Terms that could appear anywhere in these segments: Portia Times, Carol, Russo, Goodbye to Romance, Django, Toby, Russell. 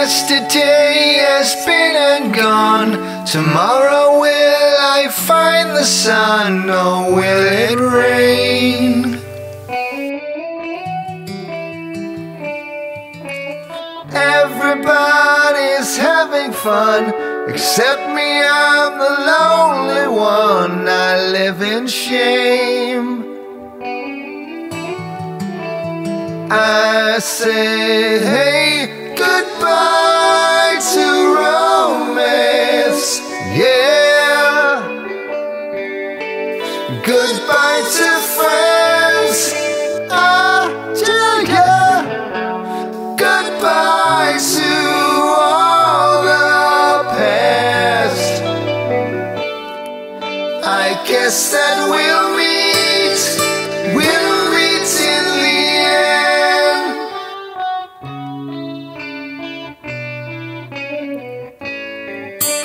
Yesterday has been and gone. Tomorrow will I find the sun, or will it rain? Everybody's having fun, except me, I'm the lonely one. I live in shame. I say, hey, goodbye to romance, yeah. Goodbye to friends, I tell ya. Goodbye to all the past. I guess that we'll meet. We'll meet in the end.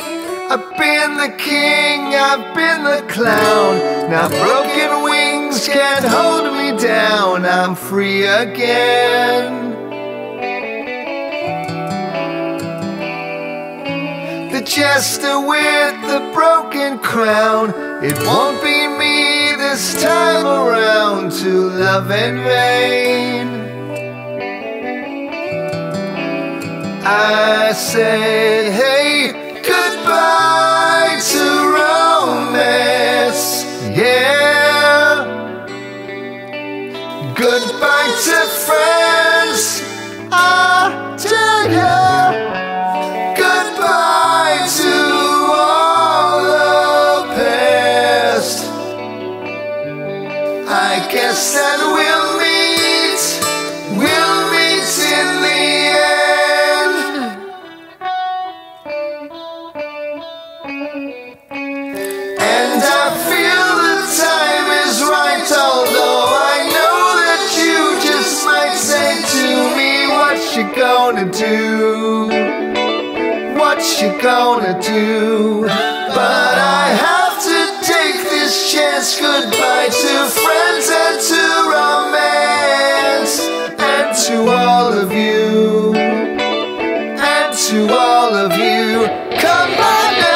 I've been the king, I've been the clown. Now broken wings can't hold me down. I'm free again. The jester with the broken crown, it won't be me this time around to love in vain. I say, hey, goodbye to romance, yeah. Goodbye to friends, I tell ya. Goodbye to all the past. I guess that we'll meet in the end. And I feel the time is right, although I know that you just might say to me, what you gonna do? What you gonna do? But I have to take this chance. Goodbye to friends and to romance, and to all of you, and to all of you. Come on now.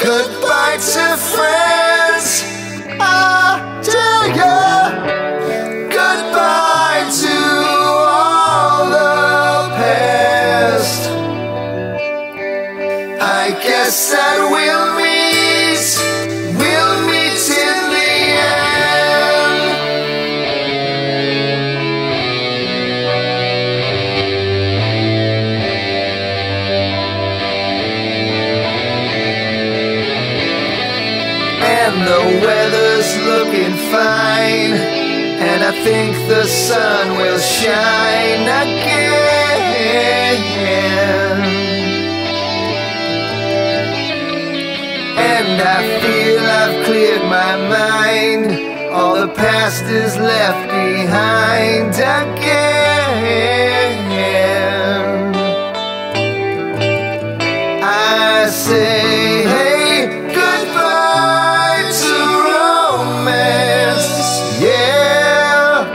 Goodbye to friends, I tell ya. Goodbye to all the past. I guess that we'll meet in the end. And the weather's looking fine, and I think the sun will shine again. And I feel I've cleared my mind, all the past is left behind again. I say, hey, goodbye to romance, yeah.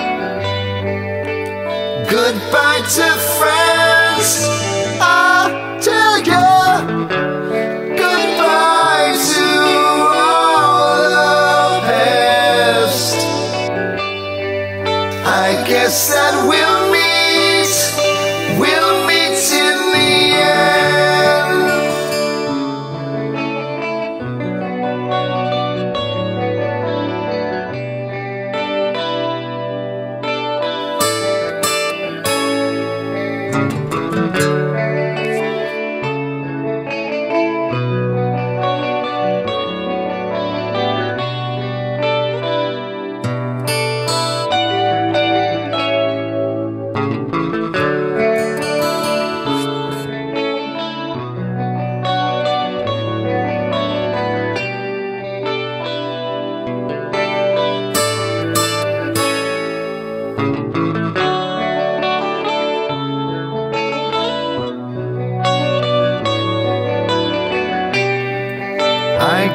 Goodbye to friends, I tell ya. Goodbye to all the past. I guess that we'll meet in the end.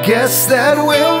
guess that will